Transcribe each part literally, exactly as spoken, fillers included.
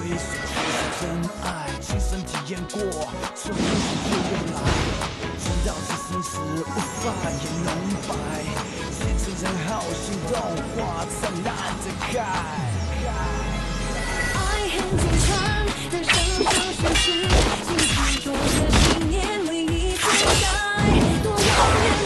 追随就是真爱，亲身体验过，从不是又来，直到此生死无法言明白，见证人好心动，花灿烂的开。爱很简单，但生活瞬息，经历过的信念里一直在，多遥远。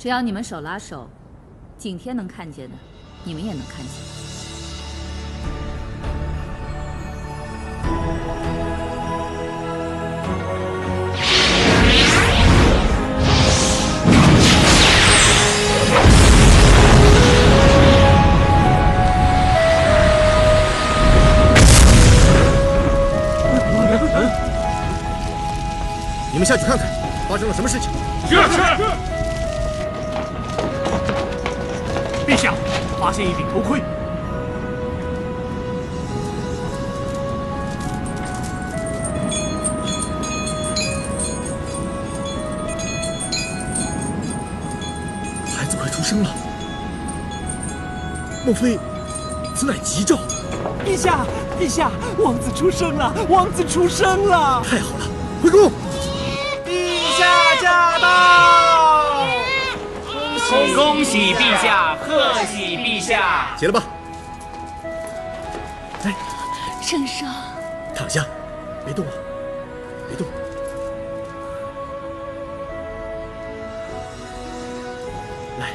只要你们手拉手，景天能看见的，你们也能看见。 你们下去看看，发生了什么事情？是是。陛下，发现一顶头盔。孩子快出生了，莫非此乃吉兆？陛下，陛下，王子出生了，王子出生了！太好了，回宫。 驾到！恭喜陛下，贺喜陛下！起来吧。来，圣上，躺下，别动啊，别动。来，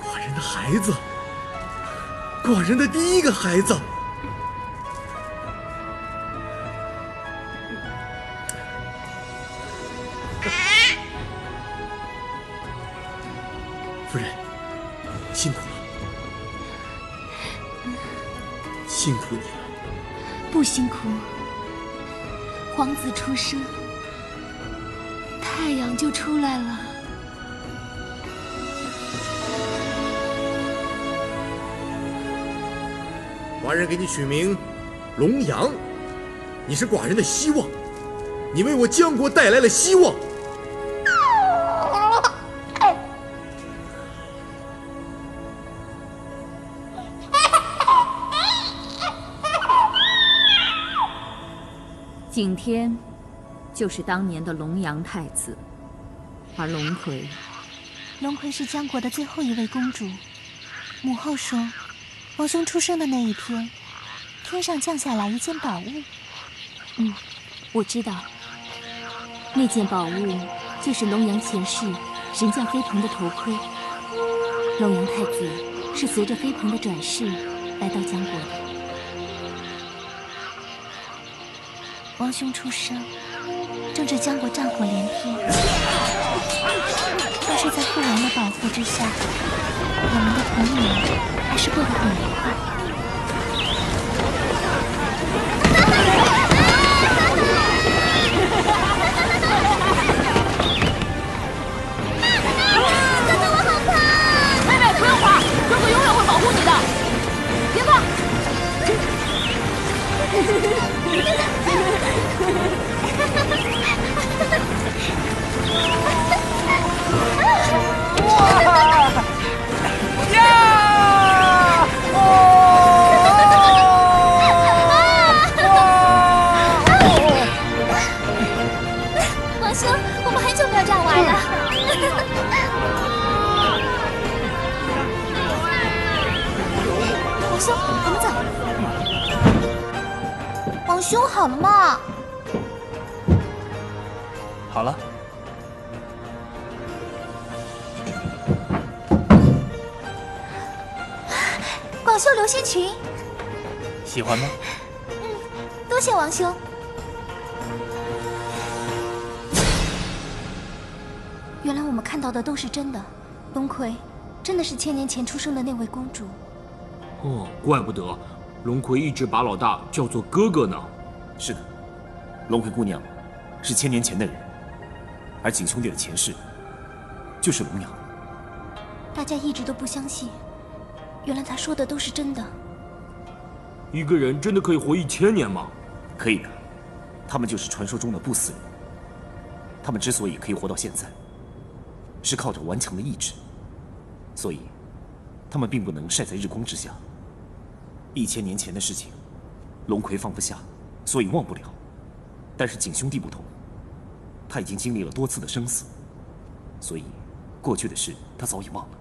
寡人的孩子。 寡人的第一个孩子，夫人辛苦了，辛苦你了。不辛苦，皇子出生，太阳就出来了。 寡人给你取名龙阳，你是寡人的希望，你为我江国带来了希望。景天就是当年的龙阳太子，而龙葵，龙葵是江国的最后一位公主，母后说。 王兄出生的那一天，天上降下来一件宝物。嗯，我知道，那件宝物就是龙阳前世神将飞鹏的头盔。龙阳太子是随着飞鹏的转世来到江国的。王兄出生，正值江国战火连天，但是在父王的保护之下，我们的童年。 还是过得很愉快。哥哥，我好怕！妹妹不用怕，哥哥永远会保护你的，别怕。哇！呀！ 王兄，我们走。王兄，好了吗？好了。广袖流星裙，喜欢吗？嗯，多谢王兄。原来我们看到的都是真的，龙葵真的是千年前出生的那位公主。哦，怪不得龙葵一直把老大叫做哥哥呢。是的，龙葵姑娘是千年前的人，而景兄弟的前世就是龙阳。大家一直都不相信，原来他说的都是真的。 一个人真的可以活一千年吗？可以的，他们就是传说中的不死人。他们之所以可以活到现在，是靠着顽强的意志，所以他们并不能晒在日光之下。一千年前的事情，龙葵放不下，所以忘不了。但是景兄弟不同，他已经经历了多次的生死，所以过去的事他早已忘了。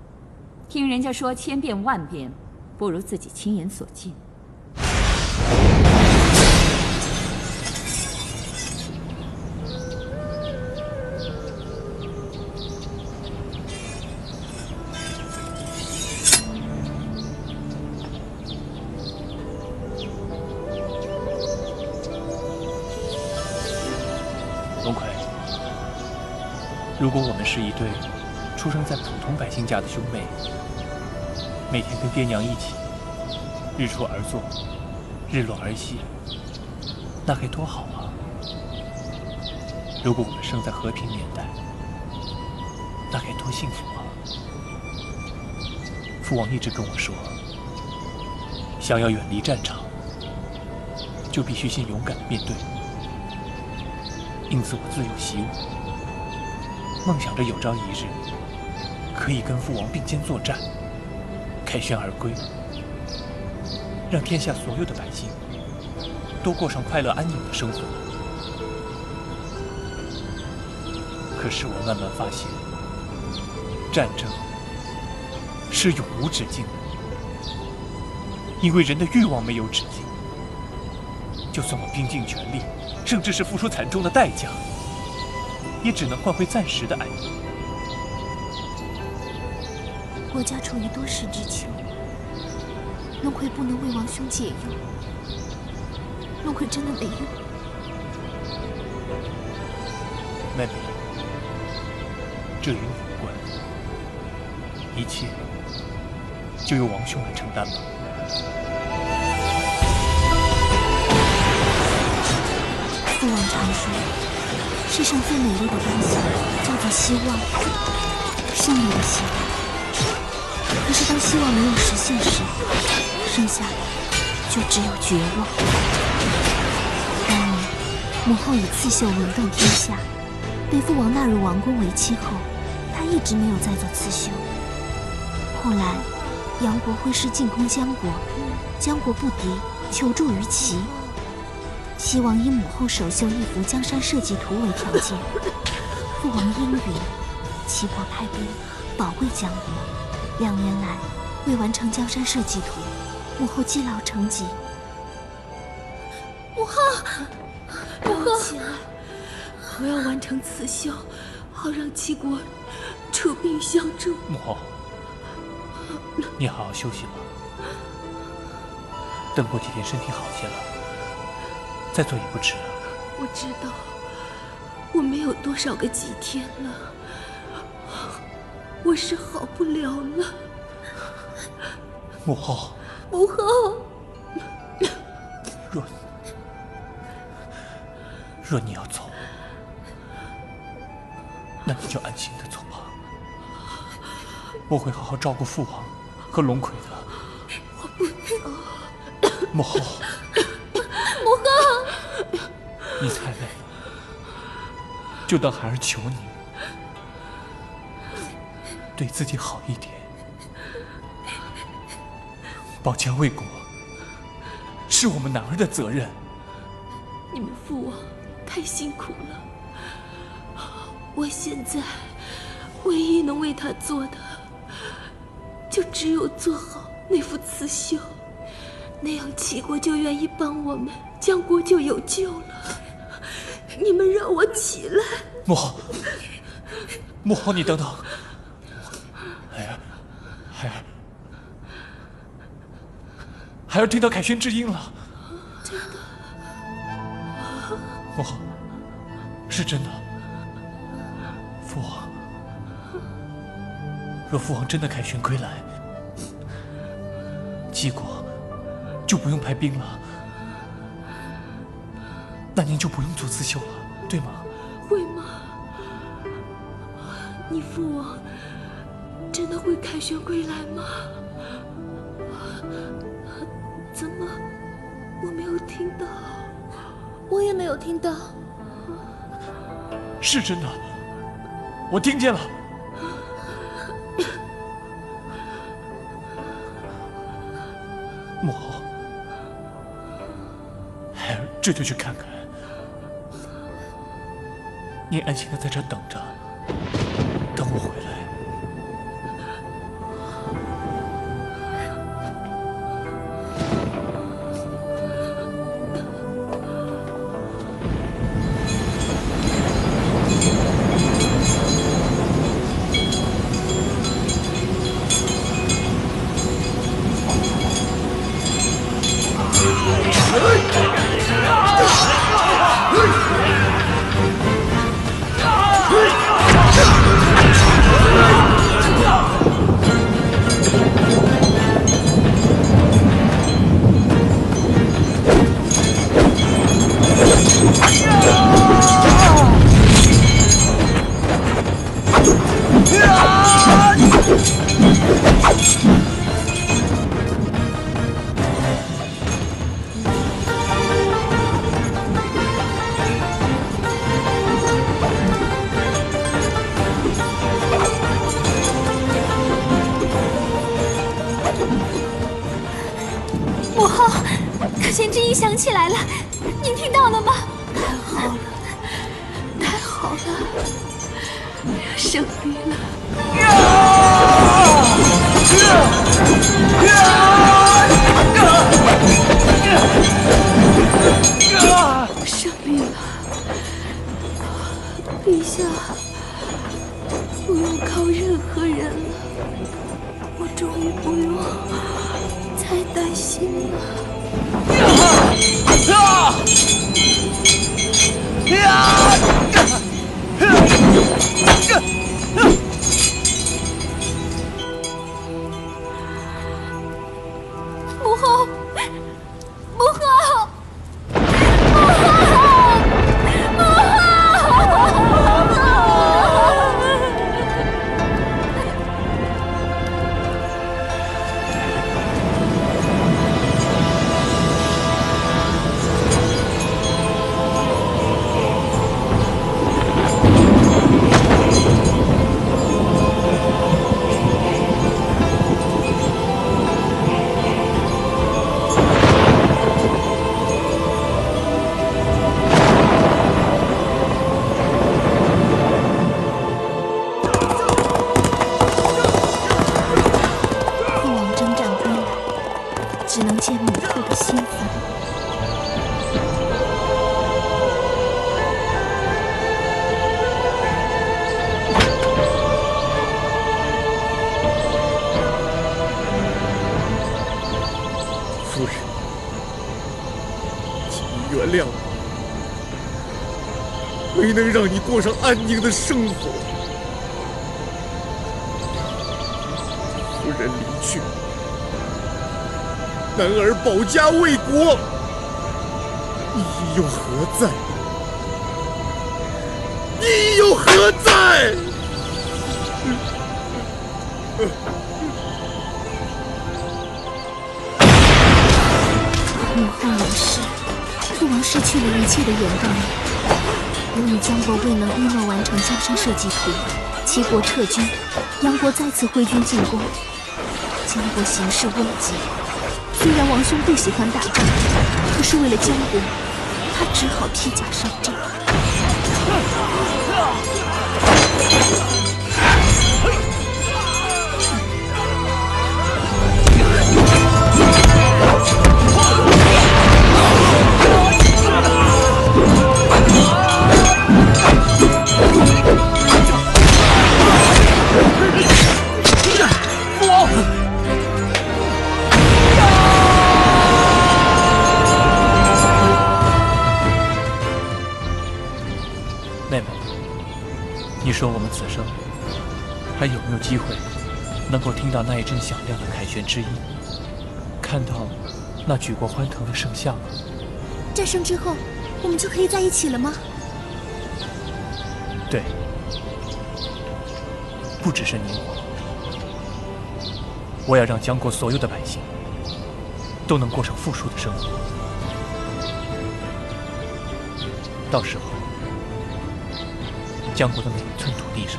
听人家说千遍万遍，不如自己亲眼所见。 如果我们是一对出生在普通百姓家的兄妹，每天跟爹娘一起日出而作，日落而息，那该多好啊！如果我们生在和平年代，那该多幸福啊！父王一直跟我说，想要远离战场，就必须先勇敢的面对。因此，我自幼习武。 梦想着有朝一日可以跟父王并肩作战，凯旋而归，让天下所有的百姓都过上快乐安宁的生活。可是我慢慢发现，战争是永无止境的，因为人的欲望没有止境。就算我拼尽全力，甚至是付出惨重的代价。 也只能换回暂时的安逸。国家处于多事之秋，龙葵不能为王兄解忧。龙葵真的没用。妹妹，这与你无关，一切就由王兄来承担吧。 父王常说。 世上最美丽的东西叫做希望，胜利的希望。可是当希望没有实现时，剩下的就只有绝望。当年母后以刺绣文动天下，被父王纳入王宫为妻后，她一直没有再做刺绣。后来，杨国挥师进攻江国，江国不敌，求助于齐。 西王以母后手绣一幅江山社稷图为条件，父王应允，齐国派兵保卫江国。两年来，为完成江山社稷图，母后积劳成疾。母后，母后，我要完成刺绣，好让齐国出兵相助。母后，你好好休息吧，等过几天身体好些了。 再做也不迟啊！我知道，我没有多少个几天了，我是好不了了。母后，母后，若若你要走，那你就安心的走吧。我会好好照顾父王和龙葵的。我不走，母后。 你太累了，就当孩儿求你，对自己好一点，保家卫国是我们男儿的责任。你们父王太辛苦了，我现在唯一能为他做的，就只有做好那幅刺绣，那样齐国就愿意帮我们，江国就有救了。 你们让我起来，母后，母后，你等等，孩儿，孩儿，孩儿听到凯旋之音了，真的，是真的。父王，若父王真的凯旋归来，齐国就不用派兵了，那您就不用做刺绣了，对吗？会吗？你父王真的会凯旋归来吗？怎么我没有听到？我也没有听到。 是真的，我听见了。母后，孩儿这就去看看。您安心的在这等着，等我回来。 能让你过上安宁的生活。夫人离去，男儿保家卫国，意义又何在？意义又何在？母后有事，父王失去了一切的原动力。 由于张国未能一诺完成江山社稷图，齐国撤军，杨国再次挥军进攻。江国形势危急，虽然王兄不喜欢打仗，可是为了江国，他只好披甲上阵。还有没有机会能够听到那一阵响亮的凯旋之音，看到那举国欢腾的盛象了？战胜之后，我们就可以在一起了吗？对，不只是宁国，我要让江国所有的百姓都能过上富庶的生活。到时候，江国的每一寸土地上。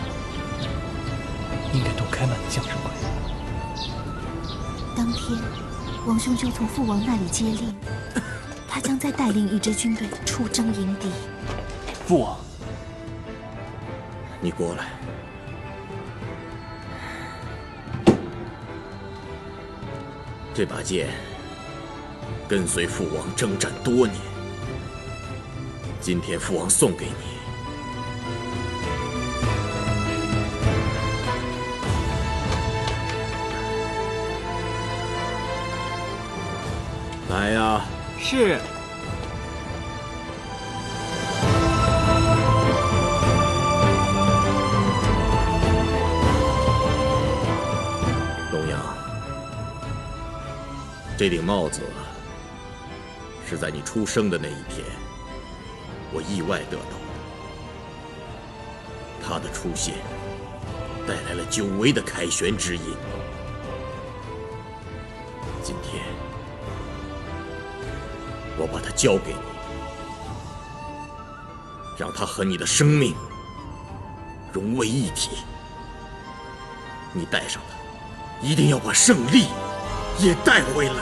应该都开满了向日葵。当天，王兄就从父王那里接令，他将再带领一支军队出征迎敌。父王，你过来。这把剑跟随父王征战多年，今天父王送给你。 来呀！是。龙阳，这顶帽子是在你出生的那一天，我意外得到的。它的出现，带来了久违的凯旋之音。今天。 我把它交给你，让它和你的生命融为一体。你带上它，一定要把胜利也带回来。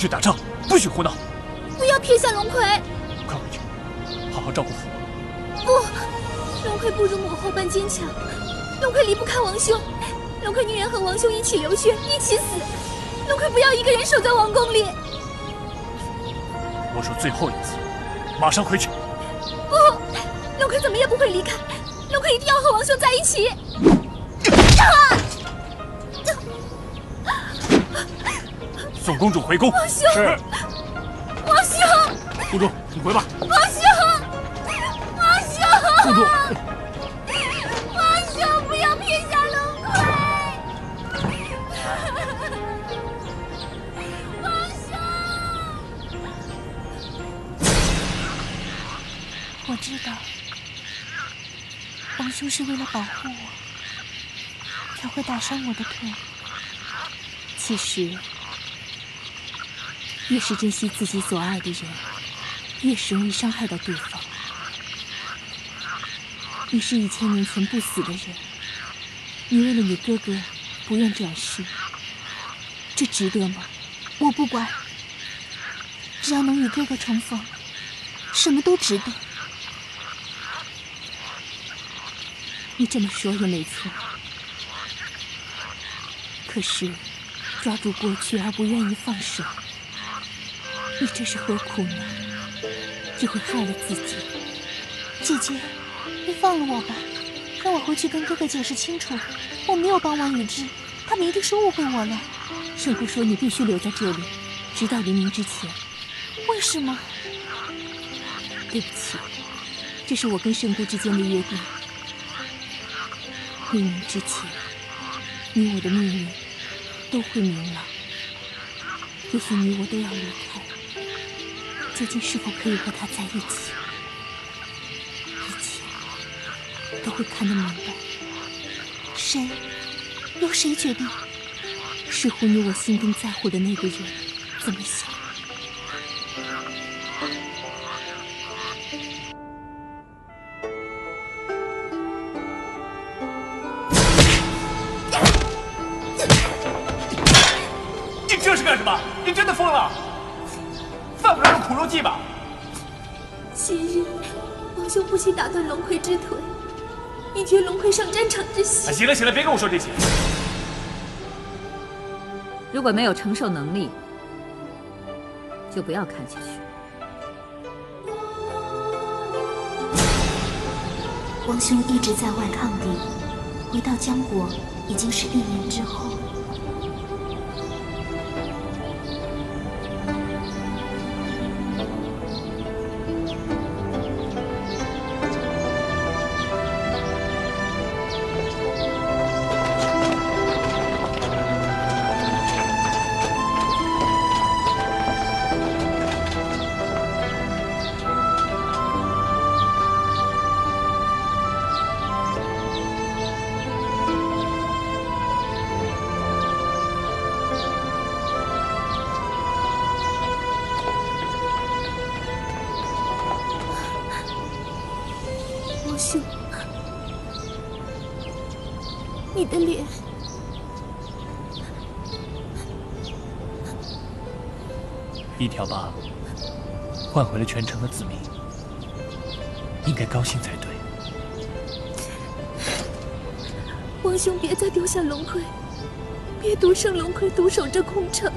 去打仗，不许胡闹！不要撇下龙葵！快回去，好好照顾父王。不，龙葵不如母后般坚强，龙葵离不开王兄，龙葵宁愿和王兄一起流血，一起死。龙葵不要一个人守在王宫里。我说最后一次，马上回去。不，龙葵怎么也不会离开，龙葵一定要和王兄在一起。啊 送公主回宫。王兄，王兄，公主，你回吧。王兄，王兄，公主，王兄，不要撇下龙葵。王兄，我知道，王兄是为了保护我，才会打伤我的腿。其实。 越是珍惜自己所爱的人，越是容易伤害到对方。你是一千年前不死的人，你为了你哥哥不愿转世，这值得吗？我不管，只要能与哥哥重逢，什么都值得。你这么说也没错，可是抓住过去而不愿意放手。 你这是何苦呢？只会害了自己。姐姐，你放了我吧，让我回去跟哥哥解释清楚，我没有帮王雨之，他们一定是误会我了。圣姑说你必须留在这里，直到黎明之前。为什么？对不起，这是我跟圣姑之间的约定。黎明之前，你我的命运都会明朗。也许你我都要离开。 究竟是否可以和他在一起，一切都会看得明白。谁由谁决定，视乎你我心中在乎的那个人怎么想。你这是干什么？你真的疯了！ 苦肉计吧。昔日王兄不惜打断龙葵之腿，一决龙会上战场之戏。行了行了，别跟我说这些。如果没有承受能力，就不要看下去。王兄一直在外抗敌，回到江国已经是一年之后。 一条疤换回了全城的子民，应该高兴才对。王兄，别再丢下龙葵，别独剩龙葵独守这空城。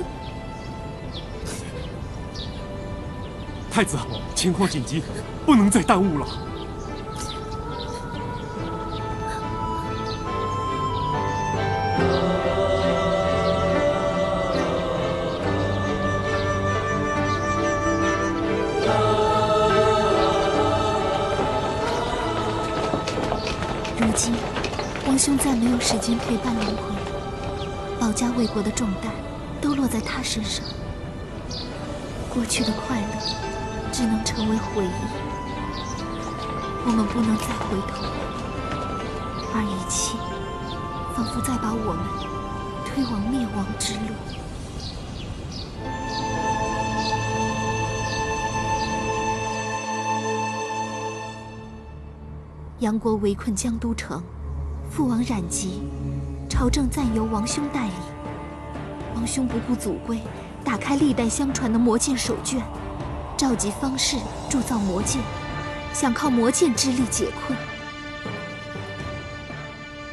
太子，情况紧急，不能再耽误了。兄再没有时间陪伴龙葵，保家卫国的重担都落在他身上。过去的快乐只能成为回忆，我们不能再回头，而一切仿佛在把我们推往灭亡之路。 杨国围困江都城，父王染疾，朝政暂由王兄代理。王兄不顾祖规，打开历代相传的魔剑手卷，召集方士铸造魔剑，想靠魔剑之力解困。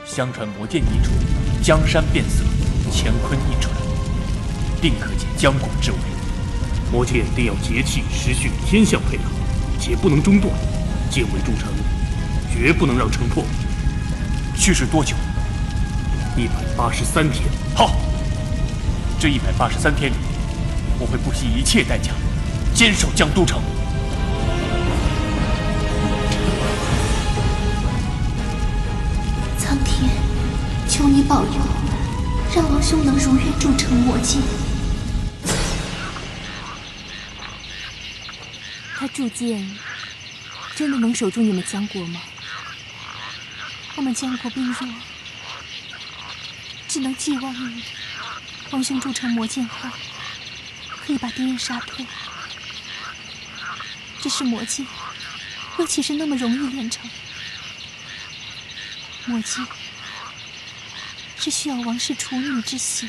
相传魔剑一出，江山变色，乾坤一转，定可解江国之围。魔剑定要节气时序天象配合，且不能中断，剑为铸成。 绝不能让城破。蓄势多久？一百八十三天。好，这一百八十三天里，我会不惜一切代价，坚守江都城。苍天，求你保佑，让王兄能如愿铸成魔剑。他铸剑，真的能守住你们江国吗？ 我们江国病弱，只能寄望你。王兄铸成魔剑后，可以把敌人杀退。只是魔剑又岂是那么容易炼成？魔剑是需要王室处女之血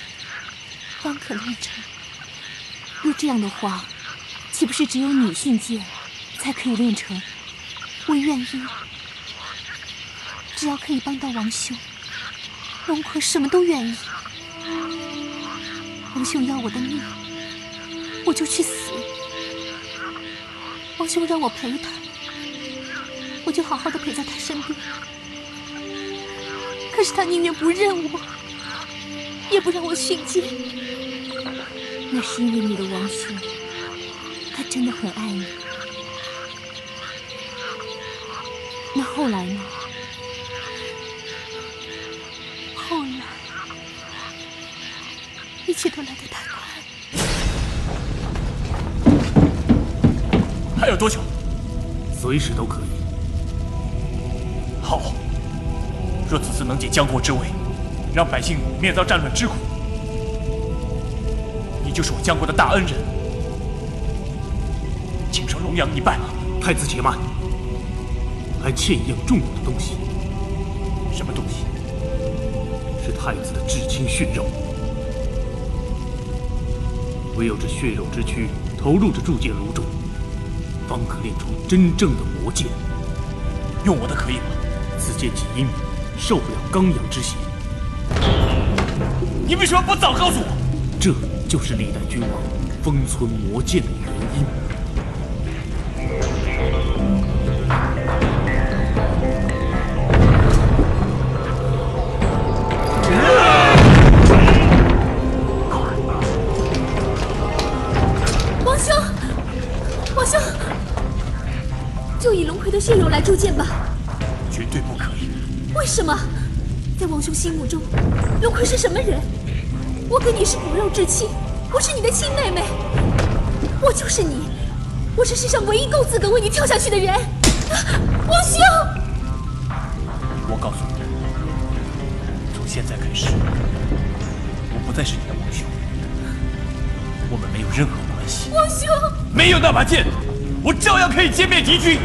方可炼成。若这样的话，岂不是只有女性剑才可以炼成？我愿意。 只要可以帮到王兄，龙葵什么都愿意。王兄要我的命，我就去死；王兄让我陪他，我就好好的陪在他身边。可是他宁愿不认我，也不让我训诫。那是因为你的王兄，他真的很爱你。那后来呢？ 一切都来得太快，还有多久？随时都可以。好，若此次能解江国之围，让百姓免遭战乱之苦，你就是我江国的大恩人，请受龙阳一拜。太子且慢，还欠一样重要的东西。什么东西？是太子的至亲血肉。 唯有这血肉之躯投入这铸剑炉中，方可炼出真正的魔剑。用我的可以吗？自荐己阴，受不了刚阳之邪。你为什么不早告诉我？这就是历代君王封存魔剑的原因。 血肉来铸剑吧，绝对不可以。为什么？在王兄心目中，龙葵是什么人？我跟你是骨肉至亲，我是你的亲妹妹，我就是你，我是世上唯一够资格为你跳下去的人。啊、王兄，我告诉你，从现在开始，我不再是你的王兄，我们没有任何关系。王兄，没有那把剑，我照样可以歼灭敌军。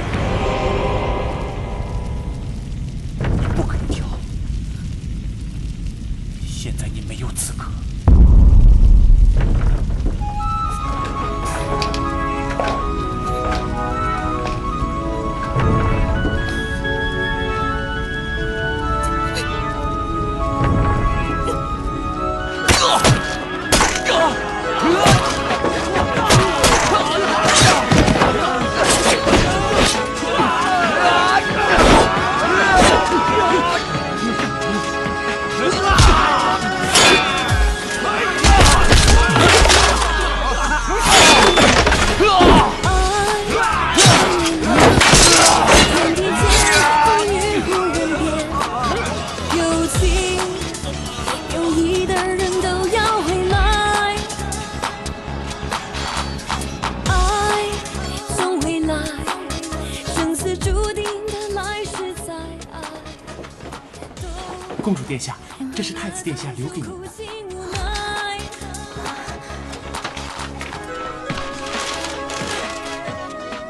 公主殿下，这是太子殿下留给你的。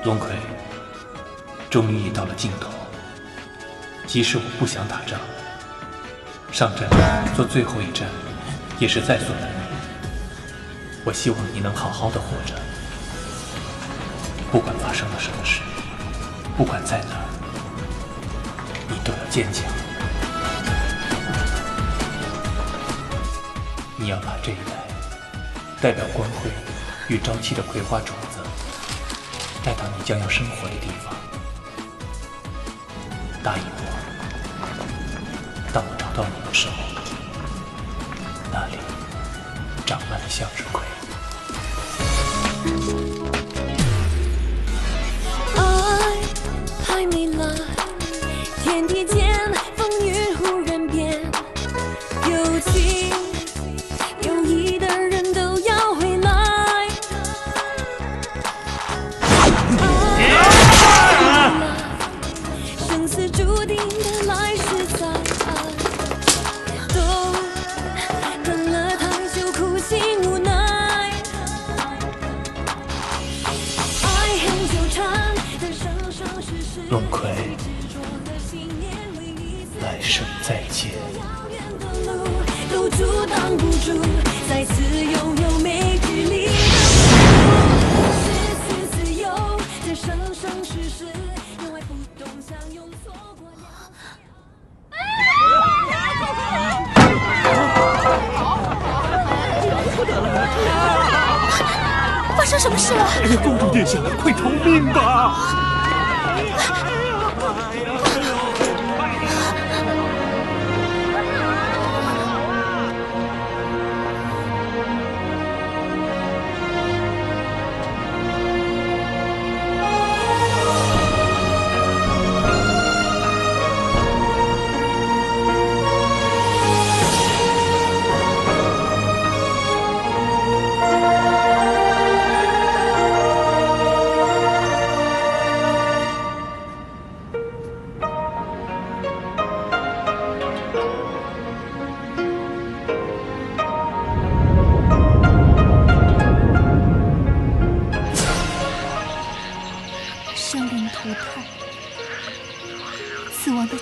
龙葵，终于已到了尽头。即使我不想打仗，上战做最后一战也是在所难免。我希望你能好好的活着，不管发生了什么事，不管在哪儿，你都要坚强。 你要把这一代代表光辉与朝气的葵花种子带到你将要生活的地方。答应我，当我找到你的时候，那里长满了向日葵。爱还没来，天地间风雨忽然变，有情。 龙葵，来生再见。发生什么事了？公主殿下，快逃命吧！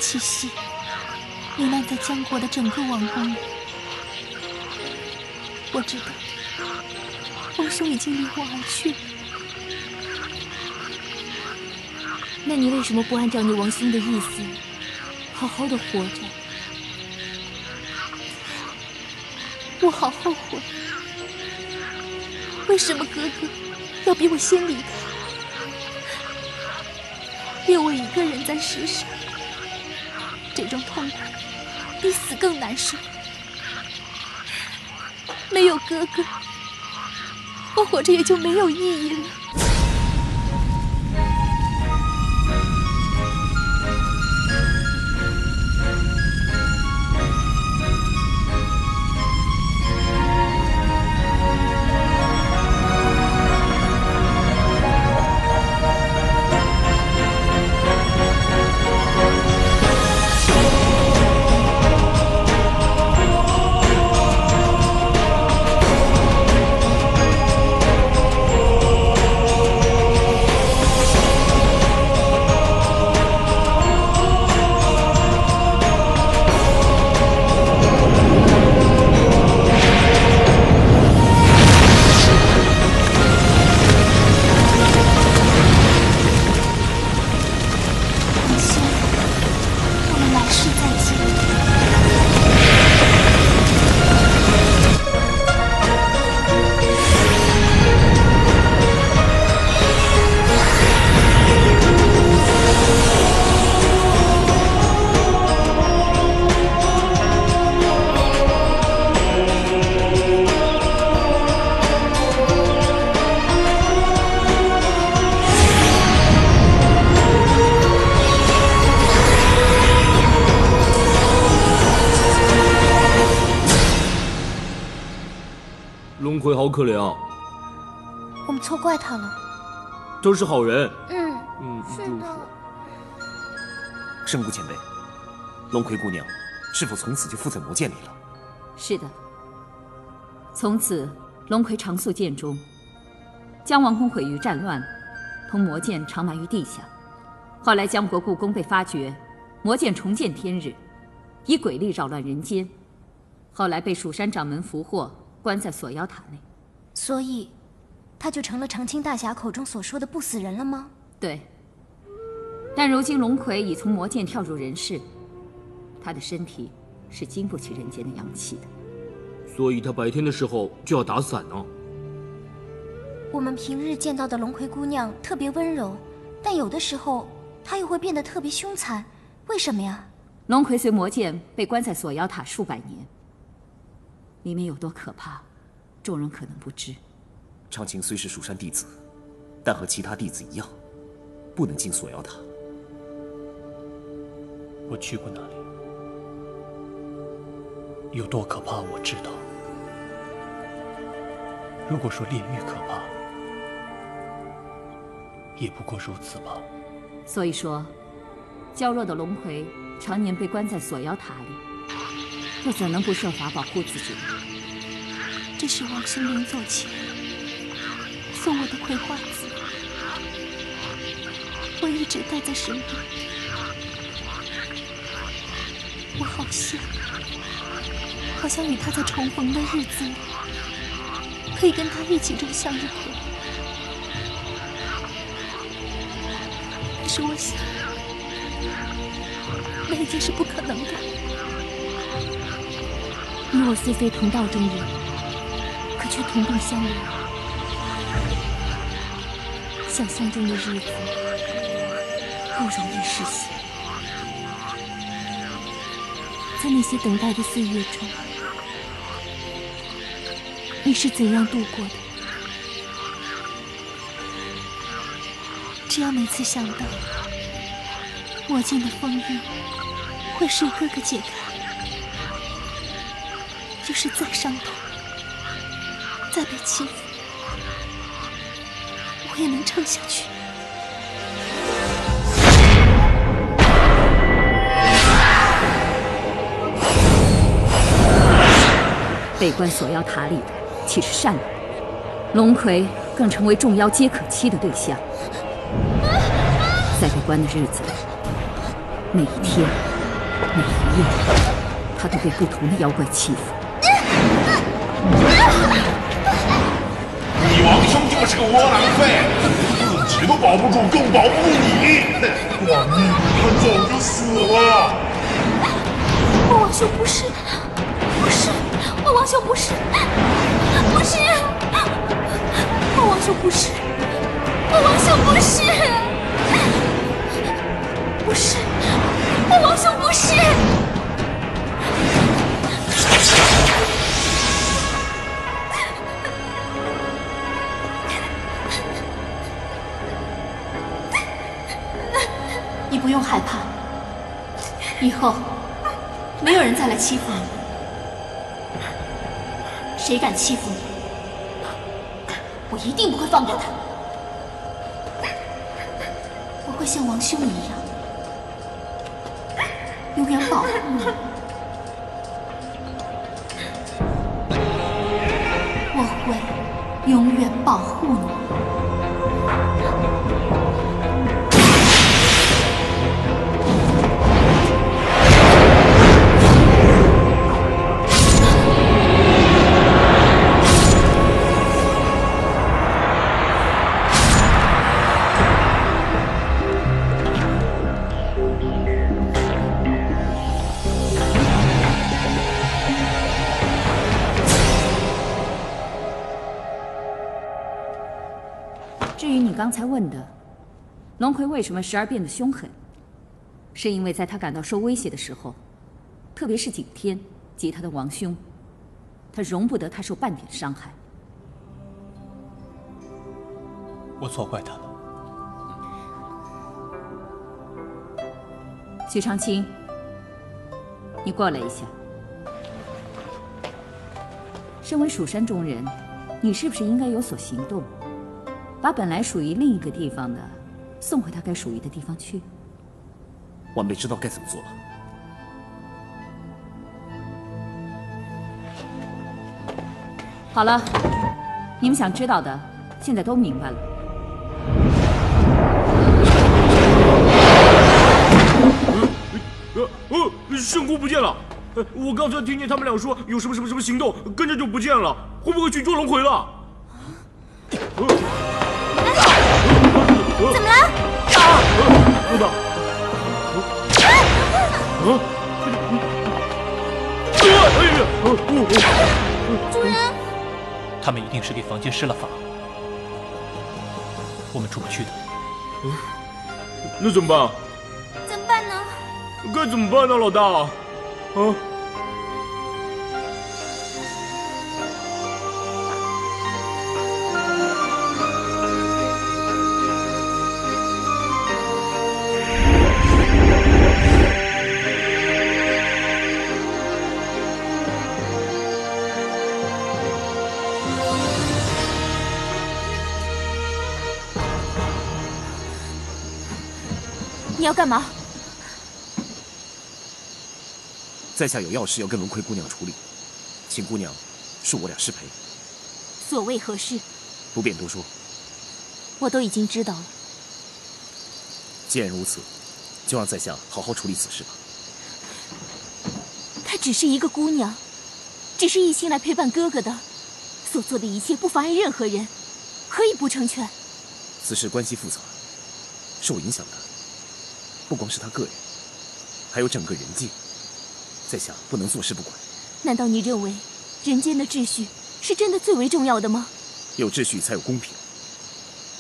气息弥漫在江国的整个王宫里。我知道，王兄已经离我而去。那你为什么不按照你王兄的意思，好好的活着，我好后悔，为什么格格要比我先离开，留我一个人在世上，这种痛苦比死更难受。没有格格，我活着也就没有意义了。 龙葵好可怜啊！我们错怪他了。他是好人。嗯嗯，是的。神谷前辈，龙葵姑娘是否从此就附在魔剑里了？是的。从此，龙葵常宿剑中，将王宫毁于战乱，同魔剑长埋于地下。后来江国故宫被发掘，魔剑重见天日，以诡力扰乱人间。后来被蜀山掌门俘获。 关在锁妖塔内，所以他就成了长青大侠口中所说的不死人了吗？对。但如今龙葵已从魔剑跳入人世，他的身体是经不起人间的阳气的。所以他白天的时候就要打伞呢。我们平日见到的龙葵姑娘特别温柔，但有的时候她又会变得特别凶残，为什么呀？龙葵随魔剑被关在锁妖塔数百年。 里面有多可怕，众人可能不知。长青虽是蜀山弟子，但和其他弟子一样，不能进锁妖塔。我去过那里，有多可怕我知道。如果说炼狱可怕，也不过如此吧。所以说，娇弱的龙葵常年被关在锁妖塔里。 又怎能不设法保护自己呢？这是王神明奏请送我的葵花籽，我一直带在身边。我好像，好像与他在重逢的日子里，可以跟他一起种向日葵。可是我想，那已经是不可能的。 你我虽非同道中人，可却同病相怜。想象中的日子，好容易实现。在那些等待的岁月中，你是怎样度过的？只要每次想到我见的封印会是哥哥解开。 就是再伤痛，再被欺负，我也能撑下去。 被关锁妖塔里的岂是善良？龙葵更成为众妖皆可欺的对象。在被关的日子，每一天，每一夜，他都被不同的妖怪欺负。 女王兄就是个窝囊废，自己都保不住，更保不住你。老命，他早就死了。王兄不是，不是，我王兄不是，不是，我王兄不是，我王兄不是，不是，我王兄不是。你不用害怕，以后。 没有人再来欺负你，谁敢欺负你，我一定不会放过他。我会像王兄一样，永远保护你。我会永远保护你。 刚才问的，龙葵为什么时而变得凶狠，是因为在他感到受威胁的时候，特别是景天及他的王兄，他容不得他受半点伤害。我错怪他了。许长卿，你过来一下。身为蜀山中人，你是不是应该有所行动？ 把本来属于另一个地方的，送回他该属于的地方去。晚辈知道该怎么做了。好了，你们想知道的，现在都明白了。 呃呃，圣姑不见了。呃，我刚才听见他们俩说有什么什么什么行动，跟着就不见了。会不会去捉龙葵了？呃 怎么了？啊！等等！啊！哎呀！主人，他们一定是给房间施了法，我们出不去的。嗯，那怎么办？怎么办呢？该怎么办呢，老大？啊！ 你要干嘛？在下有要事要跟龙葵姑娘处理，请姑娘恕我俩失陪。所谓何事？不便多说。我都已经知道了。既然如此，就让在下好好处理此事吧。她只是一个姑娘，只是一心来陪伴哥哥的，所做的一切不妨碍任何人，何以不成全？此事关系复杂，受影响的。 不光是他个人，还有整个人界，在下不能坐视不管。难道你认为人间的秩序是真的最为重要的吗？有秩序才有公平，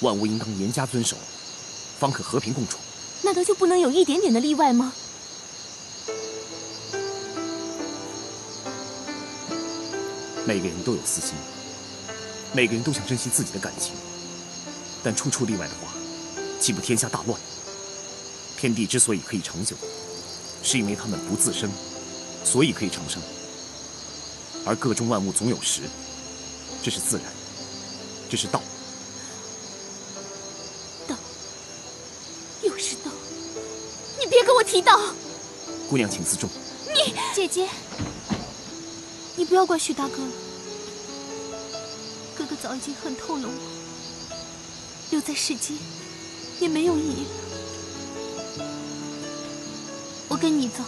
万物应当严加遵守，方可和平共处。难道就不能有一点点的例外吗？每个人都有私心，每个人都想珍惜自己的感情，但处处例外的话，岂不天下大乱？ 天地之所以可以长久，是因为他们不自生，所以可以长生。而各种万物总有时，这是自然，这是道。道，又是道，你别跟我提道。姑娘，请自重。你姐姐，你不要怪许大哥了。哥哥早已经恨透了我，留在世间也没有意义了。 我跟你走。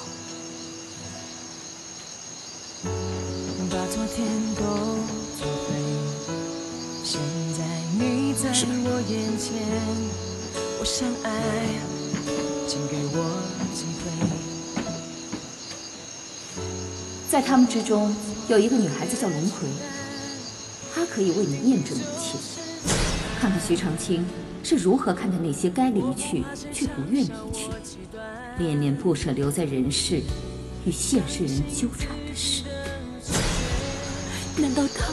是的。在他们之中有一个女孩子叫龙葵，她可以为你验证一切。看看徐长卿是如何看待那些该离去却不愿离去、恋恋不舍留在人世与现世人纠缠的事。难道他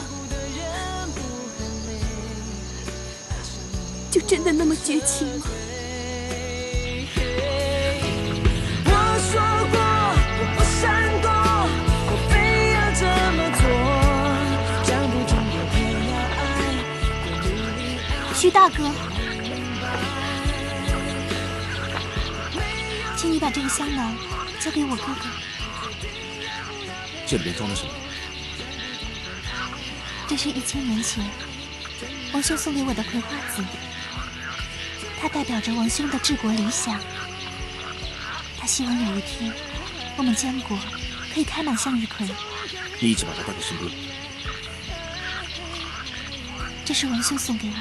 就真的那么绝情吗？ 徐大哥，请你把这个香囊交给我哥哥。这里面装的什么？这是一千年前王兄送给我的葵花籽，它代表着王兄的治国理想。他希望有一天，我们江国可以开满向日葵。你一直把它带在身边。这是王兄送给我的。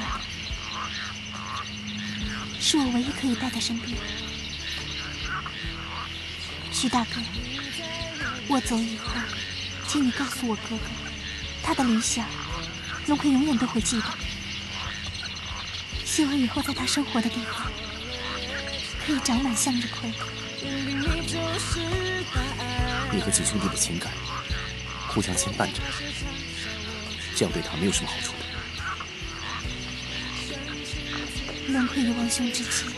是我唯一可以带在身边，徐大哥，我走以后，请你告诉我哥哥，他的理想，龙葵永远都会记得。希望以后在他生活的地方，可以长满向日葵。你和锦兄弟的情感互相牵绊着，这样对他没有什么好处的。 龙葵与王兄之情，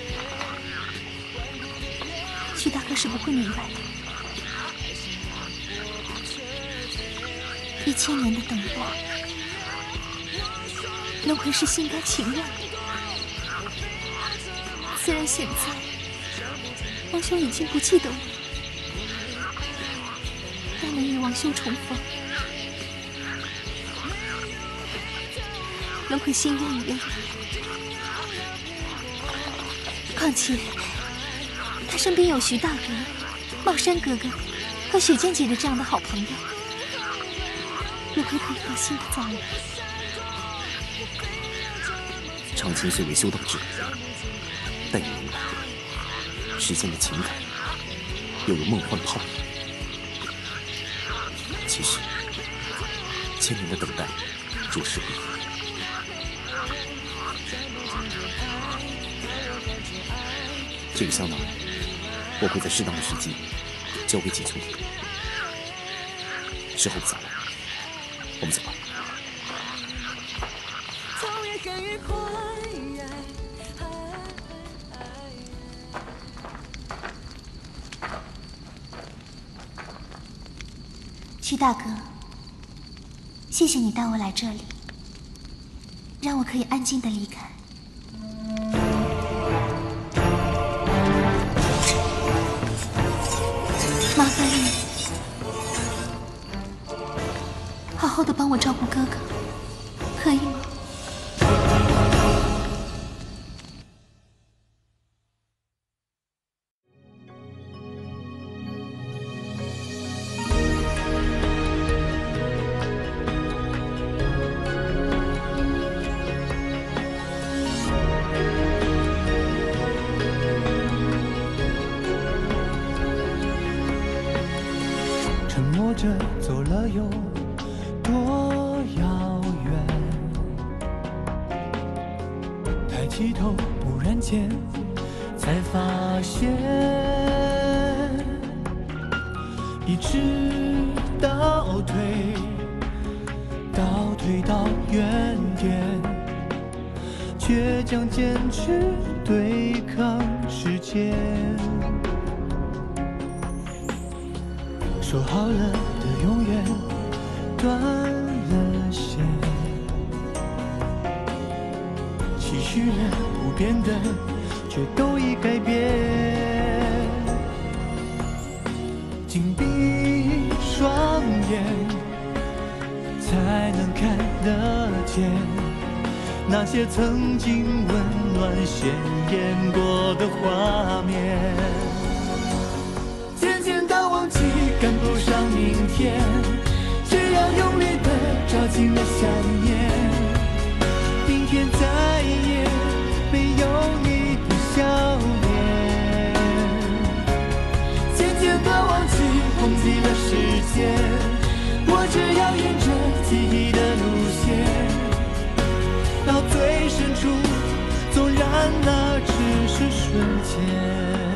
徐大哥是不会明白的。一千年的等待，龙葵是心甘情愿的。虽然现在王兄已经不记得我，但能与王兄重逢，龙葵心愿已了。 况且，他身边有徐大哥、茂山哥哥和雪见姐姐这样的好朋友，也可以放心的葬礼。长情虽为修道之人，但也明白，世间的情感有如梦幻泡影。其实，千年的等待，着实不易。 这个香囊，我会在适当的时机交给锦兄弟。时候不早了，我们走吧。徐大哥，谢谢你带我来这里，让我可以安静的离开。 麻烦你，好好的帮我照顾哥哥，可以吗？ 红极了世界。世界。